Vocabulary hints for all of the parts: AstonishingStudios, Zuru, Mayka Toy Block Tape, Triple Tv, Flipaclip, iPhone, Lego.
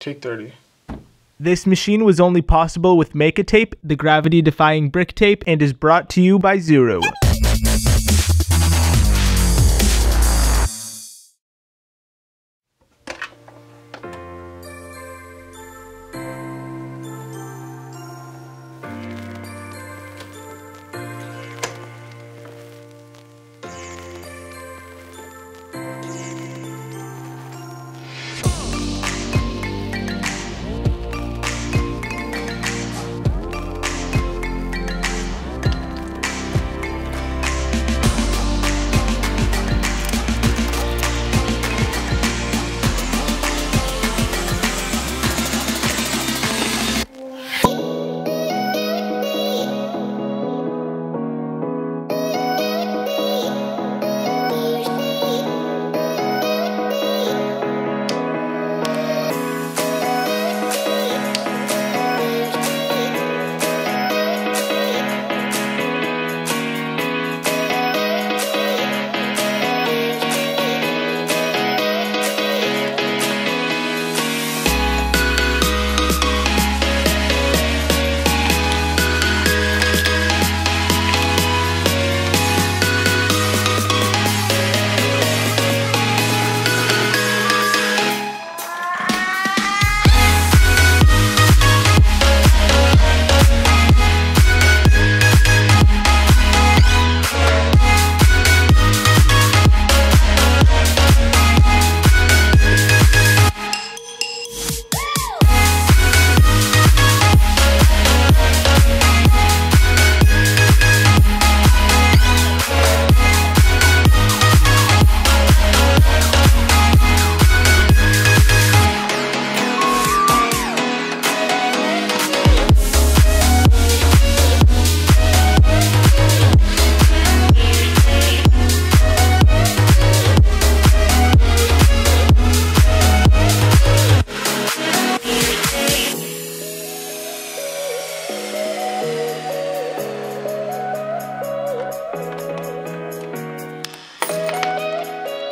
Take 30. This machine was only possible with Mayka Tape, the gravity-defying brick tape, and is brought to you by Zuru.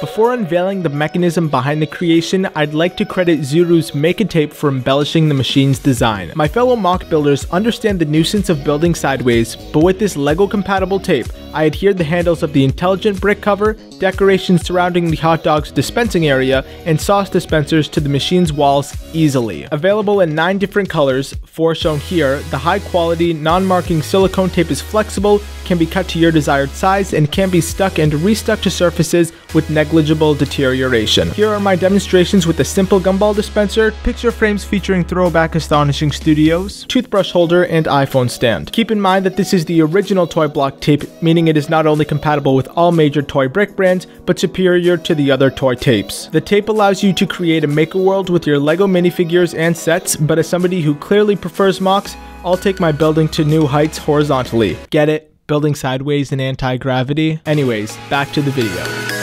Before unveiling the mechanism behind the creation, I'd like to credit Zuru's Mayka Tape for embellishing the machine's design. My fellow mock builders understand the nuisance of building sideways, but with this Lego compatible tape, I adhered the handles of the intelligent brick cover, decorations surrounding the hot dogs dispensing area, and sauce dispensers to the machine's walls easily. Available in 9 different colors, 4 shown here, the high quality, non-marking silicone tape is flexible, can be cut to your desired size, and can be stuck and restuck to surfaces with negligible deterioration. Here are my demonstrations with a simple gumball dispenser, picture frames featuring throwback Astonishing Studios, toothbrush holder, and iPhone stand. Keep in mind that this is the original toy block tape, meaning it is not only compatible with all major toy brick brands, but superior to the other toy tapes. The tape allows you to create a Maker world with your Lego minifigures and sets, but as somebody who clearly prefers mocks, I'll take my building to new heights horizontally. Get it? Building sideways in anti-gravity? Anyways, back to the video.